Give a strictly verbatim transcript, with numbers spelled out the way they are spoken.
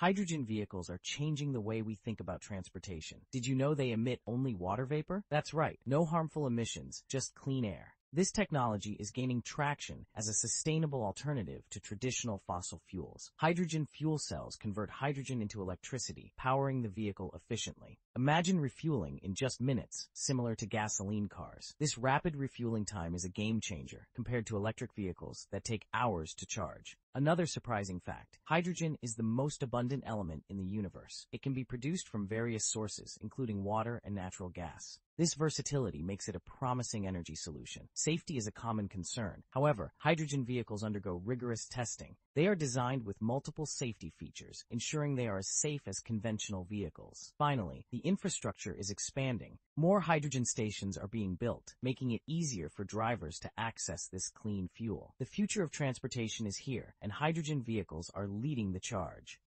Hydrogen vehicles are changing the way we think about transportation. Did you know they emit only water vapor? That's right, no harmful emissions, just clean air. This technology is gaining traction as a sustainable alternative to traditional fossil fuels. Hydrogen fuel cells convert hydrogen into electricity, powering the vehicle efficiently. Imagine refueling in just minutes, similar to gasoline cars. This rapid refueling time is a game changer compared to electric vehicles that take hours to charge. Another surprising fact, hydrogen is the most abundant element in the universe. It can be produced from various sources, including water and natural gas. This versatility makes it a promising energy solution. Safety is a common concern. However, hydrogen vehicles undergo rigorous testing. They are designed with multiple safety features, ensuring they are as safe as conventional vehicles. Finally, the infrastructure is expanding. More hydrogen stations are being built, making it easier for drivers to access this clean fuel. The future of transportation is here, and hydrogen vehicles are leading the charge.